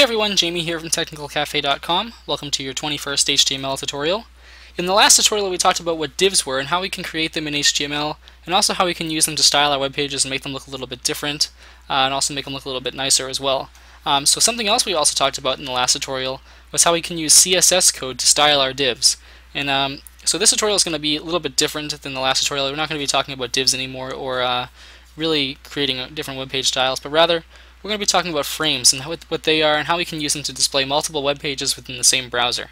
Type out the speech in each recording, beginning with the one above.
Hey everyone, Jamie here from TechnicalCafe.com. Welcome to your 21st HTML tutorial. In the last tutorial we talked about what divs were and how we can create them in HTML, and also how we can use them to style our web pages and make them look a little bit different, and also make them look a little bit nicer as well. So something else we also talked about in the last tutorial was how we can use CSS code to style our divs. And so this tutorial is going to be a little bit different than the last tutorial. We're not going to be talking about divs anymore or really creating different web page styles, but rather we're going to be talking about frames and what they are and how we can use them to display multiple web pages within the same browser.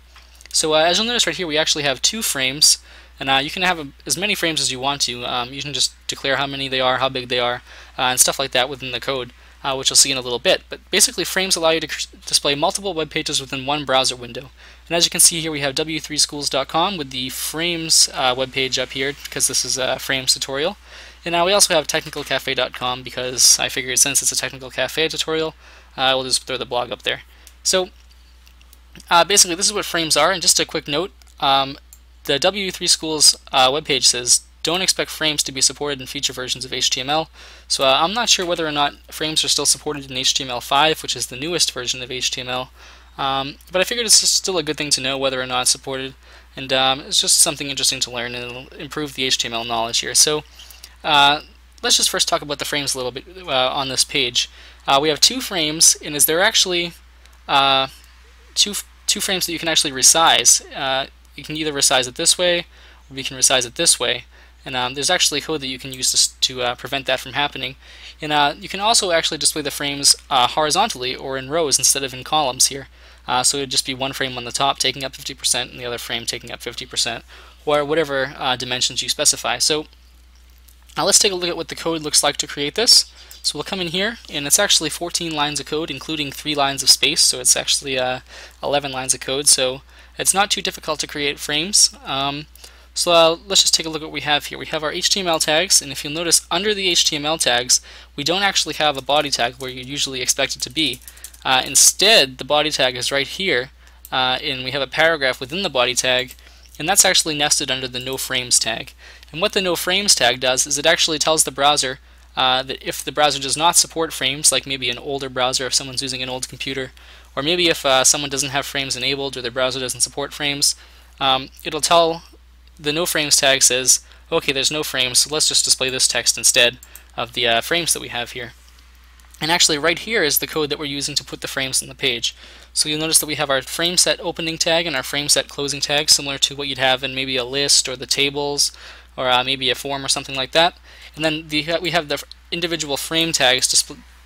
So as you'll notice right here, we actually have two frames, and you can have as many frames as you want to. You can just declare how many they are, how big they are, and stuff like that within the code, which you'll see in a little bit. But basically, frames allow you to display multiple web pages within one browser window. And as you can see here, we have w3schools.com with the frames web page up here, because this is a frames tutorial. And now we also have TechnicalCafe.com, because I figured since it's a Technical Cafe tutorial, we'll just throw the blog up there. So basically this is what frames are, and just a quick note, the W3Schools webpage says don't expect frames to be supported in future versions of HTML, so I'm not sure whether or not frames are still supported in HTML5, which is the newest version of HTML, but I figured it's still a good thing to know whether or not it's supported, and it's just something interesting to learn, and it'll improve the HTML knowledge here. So let's just first talk about the frames a little bit on this page. We have two frames, and is there actually two frames that you can actually resize. You can either resize it this way, or you can resize it this way. And there's actually code that you can use to prevent that from happening. And you can also actually display the frames horizontally or in rows instead of in columns here. So it would just be one frame on the top taking up 50% and the other frame taking up 50%, or whatever dimensions you specify. So now let's take a look at what the code looks like to create this. So we'll come in here, and it's actually 14 lines of code, including 3 lines of space, so it's actually 11 lines of code, so it's not too difficult to create frames. Let's just take a look at what we have here. We have our HTML tags, and if you'll notice, under the HTML tags, we don't actually have a body tag where you usually expect it to be. Instead, the body tag is right here, and we have a paragraph within the body tag, and that's actually nested under the no frames tag. And what the no frames tag does is it actually tells the browser that if the browser does not support frames, like maybe an older browser if someone's using an old computer, or maybe if someone doesn't have frames enabled or their browser doesn't support frames, it'll tell the no frames tag says, okay, there's no frames, so let's just display this text instead of the frames that we have here. And actually right here is the code that we're using to put the frames in the page. So you'll notice that we have our frameset opening tag and our frameset closing tag, similar to what you'd have in maybe a list or the tables, or maybe a form or something like that. And then we have the individual frame tags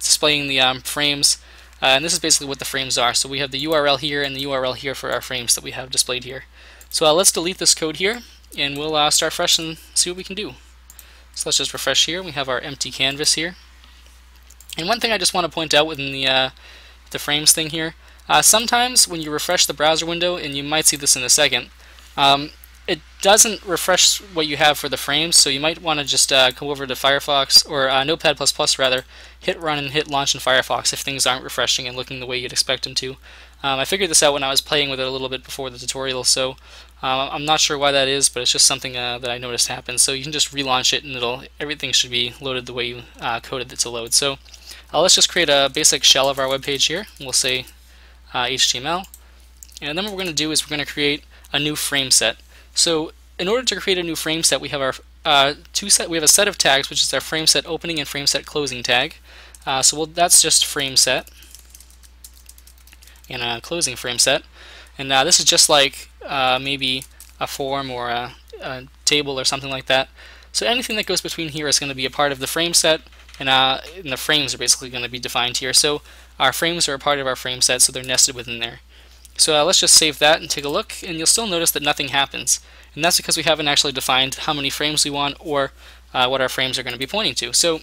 displaying the frames, and this is basically what the frames are. So we have the URL here and the URL here for our frames that we have displayed here. So let's delete this code here, and we'll start fresh and see what we can do. So let's just refresh here. We have our empty canvas here. And one thing I just want to point out within the frames thing here, sometimes when you refresh the browser window, and you might see this in a second, it doesn't refresh what you have for the frames, so you might want to just go over to Firefox, or Notepad++ rather, hit run and hit launch in Firefox if things aren't refreshing and looking the way you'd expect them to. I figured this out when I was playing with it a little bit before the tutorial, so I'm not sure why that is, but it's just something that I noticed happen. So you can just relaunch it and everything should be loaded the way you coded it to load. So let's just create a basic shell of our web page here. We'll say HTML, and then what we're going to do is we're going to create a new frame set. So in order to create a new frame set, we have our we have a set of tags, which is our frame set opening and frame set closing tag. That's just frame set and a closing frame set, and this is just like maybe a form or a table or something like that. So anything that goes between here is going to be a part of the frame set, and the frames are basically going to be defined here. So our frames are a part of our frame set, so they're nested within there. So let's just save that and take a look, and you'll still notice that nothing happens. And that's because we haven't actually defined how many frames we want or what our frames are going to be pointing to. So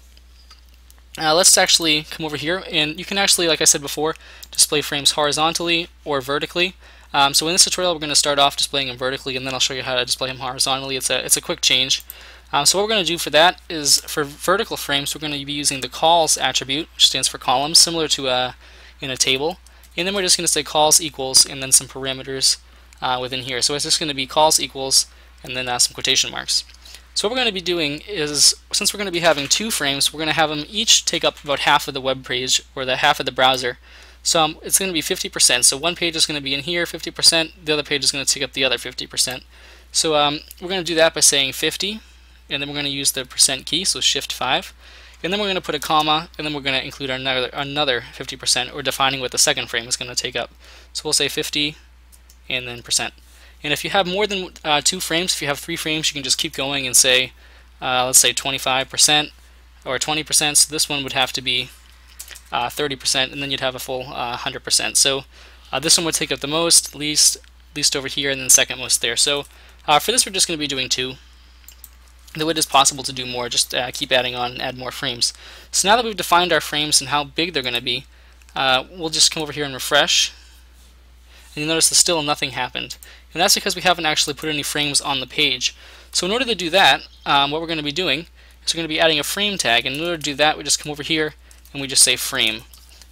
let's actually come over here, and you can actually, like I said before, display frames horizontally or vertically. So in this tutorial we're going to start off displaying them vertically, and then I'll show you how to display them horizontally. It's a quick change. So what we're going to do for that is, for vertical frames, we're going to be using the calls attribute, which stands for columns, similar to in a table. And then we're just going to say calls equals and then some parameters within here. So it's just going to be calls equals and then some quotation marks. So what we're going to be doing is, since we're going to be having two frames, we're going to have them each take up about half of the web page, or the half of the browser. So it's going to be 50%. So one page is going to be in here 50%, the other page is going to take up the other 50%. So we're going to do that by saying 50, and then we're going to use the percent key, so shift 5, and then we're going to put a comma, and then we're going to include another 50%, or defining what the second frame is going to take up. So we'll say 50 and then percent. And if you have more than 2 frames, if you have 3 frames, you can just keep going and say, let's say 25% or 20%. So this one would have to be 30%, and then you'd have a full 100%. So this one would take up the most, least over here, and then second most there. So for this, we're just going to be doing 2. Though it is possible to do more, just keep adding on and add more frames. So now that we've defined our frames and how big they're going to be, we'll just come over here and refresh. And you notice that still nothing happened. And that's because we haven't actually put any frames on the page. So in order to do that, what we're going to be doing is we're going to be adding a frame tag. And in order to do that, we just come over here and we just say frame.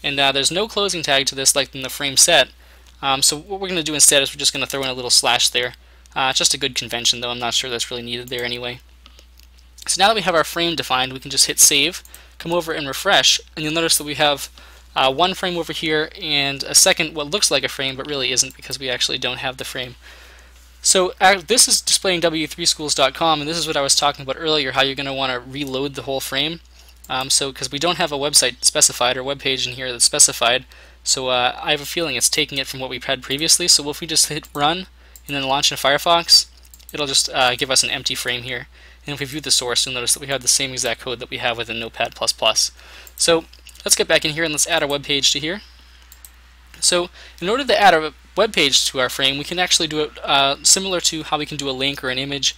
And there's no closing tag to this like in the frame set. So what we're going to do instead is we're just going to throw in a little slash there. Just a good convention, though I'm not sure that's really needed there anyway. So now that we have our frame defined, we can just hit save, come over and refresh, and you'll notice that we have one frame over here and a second what looks like a frame but really isn't, because we actually don't have the frame. So this is displaying w3schools.com, and this is what I was talking about earlier, how you're going to want to reload the whole frame. So because we don't have a website specified or web page in here that's specified, so I have a feeling it's taking it from what we had previously. So if we just hit run and then launch in Firefox, it'll just give us an empty frame here. And if we view the source, you'll notice that we have the same exact code that we have within Notepad++. So let's get back in here and let's add a web page to here. So in order to add a web page to our frame, we can actually do it similar to how we can do a link or an image.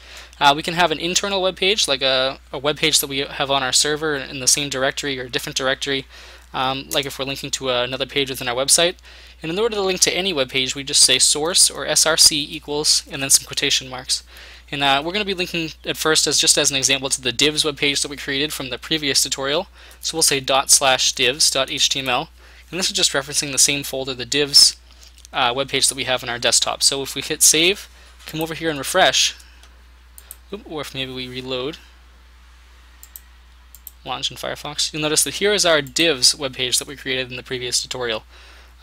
We can have an internal web page, like a web page that we have on our server in the same directory or a different directory, like if we're linking to another page within our website. And in order to link to any web page, we just say source or src equals and then some quotation marks. And we're going to be linking at first, as just as an example, to the divs web page that we created from the previous tutorial. So we'll say ./divs.html, and this is just referencing the same folder, the divs web page that we have on our desktop. So if we hit save, come over here and refresh, or if maybe we reload, launch in Firefox, you'll notice that here is our divs web page that we created in the previous tutorial.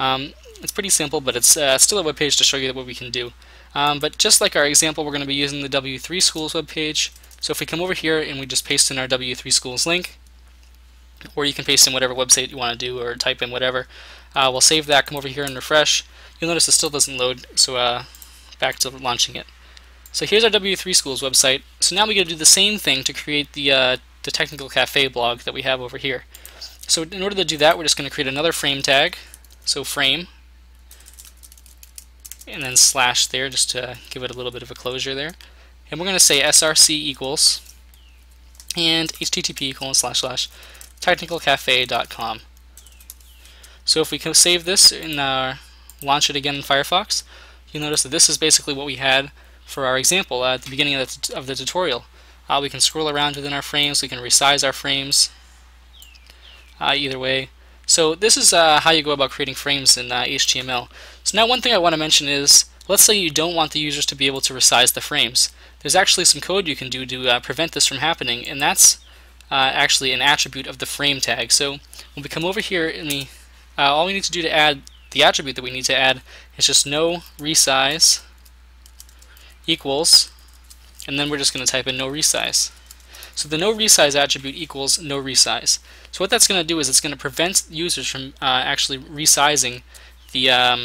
It's pretty simple, but it's still a web page to show you what we can do. But just like our example, we're going to be using the W3 Schools webpage. So if we come over here and we just paste in our W3 Schools link, or you can paste in whatever website you want to do or type in whatever, we'll save that, come over here and refresh. You'll notice it still doesn't load, so back to launching it. So here's our W3 Schools website. So now we're going to do the same thing to create the Technical Cafe blog that we have over here. So in order to do that, we're just going to create another frame tag, so frame, and then slash there just to give it a little bit of a closure there. And we're going to say src equals and http://technicalcafe.com. So if we can save this and launch it again in Firefox, you'll notice that this is basically what we had for our example at the beginning of the tutorial. We can scroll around within our frames, we can resize our frames either way. So this is how you go about creating frames in HTML. So now one thing I want to mention is, let's say you don't want the users to be able to resize the frames. There's actually some code you can do to prevent this from happening, and that's actually an attribute of the frame tag. So when we come over here, all we need to do to add the attribute that we need to add is just no resize equals, and then we're just going to type in no resize. So the no resize attribute equals no resize. So what that's going to do is it's going to prevent users from actually resizing the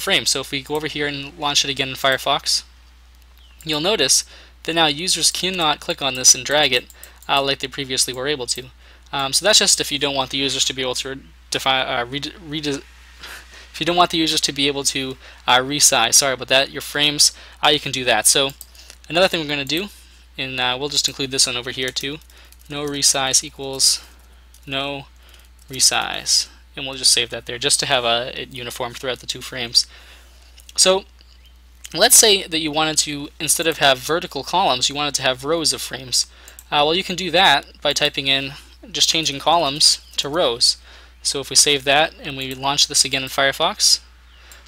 frame. So if we go over here and launch it again in Firefox, you'll notice that now users cannot click on this and drag it like they previously were able to. So that's just if you don't want the users to be able to resize. Sorry about that. Your frames, you can do that. So another thing we're going to do, and we'll just include this one over here too, no resize equals no resize, and we'll just save that there just to have it uniform throughout the 2 frames. So let's say that you wanted to, instead of have vertical columns, you wanted to have rows of frames. Well, you can do that by typing in, just changing columns to rows. So if we save that and we launch this again in Firefox,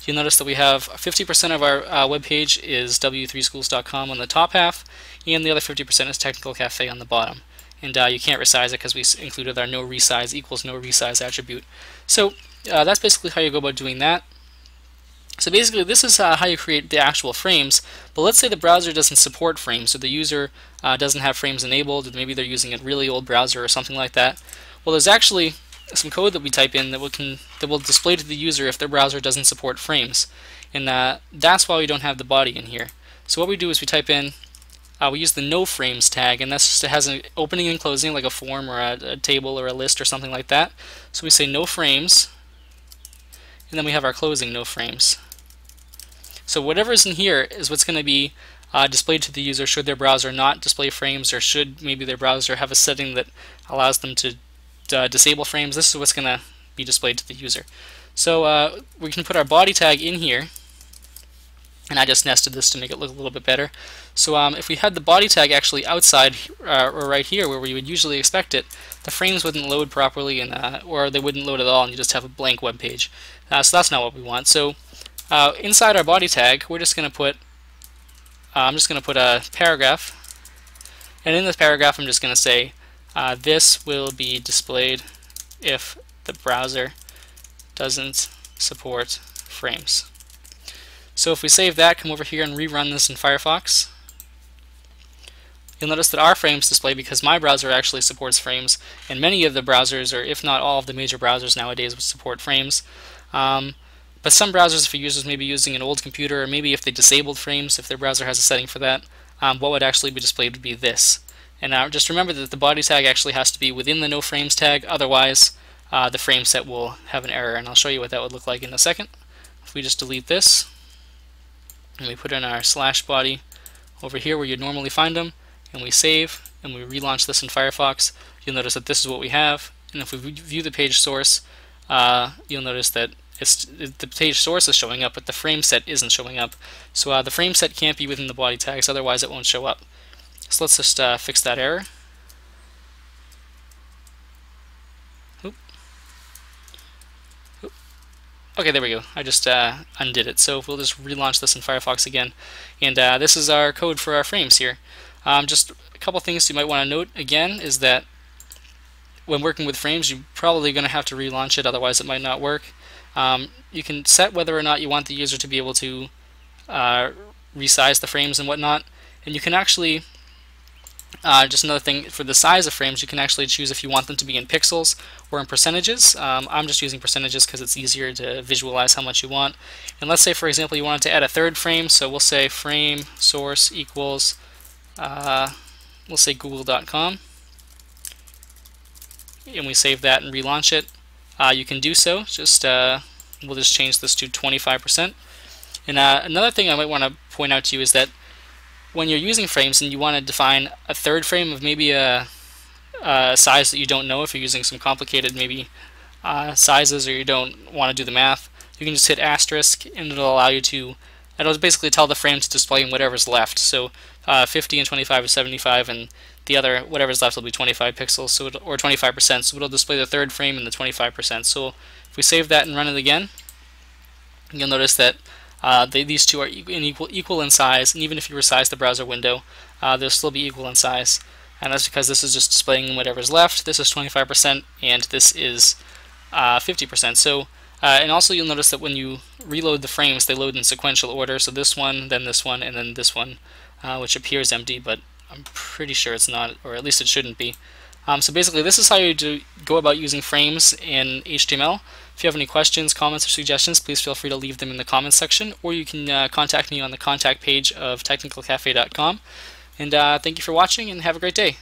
you'll notice that we have 50% of our web page is w3schools.com on the top half, and the other 50% is Technical Cafe on the bottom. And you can't resize it because we included our no resize equals no resize attribute. So that's basically how you go about doing that. So basically this is how you create the actual frames, but let's say the browser doesn't support frames, so the user doesn't have frames enabled, and maybe they're using a really old browser or something like that. Well, there's actually some code that we type in that will display to the user if their browser doesn't support frames, and that's why we don't have the body in here. So what we do is we type in, we use the no frames tag, and that's just, it has an opening and closing like a form or a table or a list or something like that. So we say no frames, and then we have our closing no frames. So whatever is in here is what's going to be displayed to the user should their browser not display frames, or should maybe their browser have a setting that allows them to disable frames. This is what's going to be displayed to the user. So we can put our body tag in here, and I just nested this to make it look a little bit better. So if we had the body tag actually outside or right here where we would usually expect it, the frames wouldn't load properly, and or they wouldn't load at all, and you just have a blank web page. So that's not what we want. So inside our body tag, we're just going to put I'm just going to put a paragraph, and in this paragraph I'm just going to say this will be displayed if the browser doesn't support frames. So if we save that, come over here and rerun this in Firefox, you'll notice that our frames display because my browser actually supports frames, and many of the browsers, or if not all of the major browsers nowadays, support frames. But some browsers, if your users may be using an old computer, or maybe if they disabled frames, if their browser has a setting for that, what would actually be displayed would be this. And just remember that the body tag actually has to be within the no frames tag, otherwise the frame set will have an error, and I'll show you what that would look like in a second. If we just delete this, and we put in our slash body over here where you'd normally find them, and we save, and we relaunch this in Firefox, you'll notice that this is what we have. And if we view the page source, you'll notice that the page source is showing up, but the frame set isn't showing up. So the frame set can't be within the body tags, otherwise it won't show up. So let's just fix that error. Okay, there we go. I just undid it. So we'll just relaunch this in Firefox again. And this is our code for our frames here. Just a couple things you might want to note again is that when working with frames, you're probably going to have to relaunch it, otherwise it might not work. You can set whether or not you want the user to be able to resize the frames and whatnot. And you can actually, just another thing, for the size of frames, you can actually choose if you want them to be in pixels or in percentages. I'm just using percentages because it's easier to visualize how much you want. And let's say, for example, you wanted to add a third frame, so we'll say frame source equals, we'll say google.com, and we save that and relaunch it. You can do so, just we'll just change this to 25%. And another thing I might want to point out to you is that when you're using frames and you want to define a third frame of maybe a size that you don't know, if you're using some complicated maybe sizes, or you don't want to do the math, you can just hit asterisk, and it'll allow you to, it'll basically tell the frame to display in whatever's left. So 50 and 25 is 75, and the other, whatever's left, will be 25 pixels, so it'll, or 25%, so it'll display the third frame in the 25%. So if we save that and run it again, you'll notice that these two are equal in size, and even if you resize the browser window, they'll still be equal in size. And that's because this is just displaying whatever's left. This is 25%, and this is 50%. So, and also you'll notice that when you reload the frames, they load in sequential order. So this one, then this one, and then this one, which appears empty, but I'm pretty sure it's not, or at least it shouldn't be. So basically, this is how you go about using frames in HTML. If you have any questions, comments, or suggestions, please feel free to leave them in the comments section, or you can contact me on the contact page of TechnicalCafe.com. And thank you for watching, and have a great day.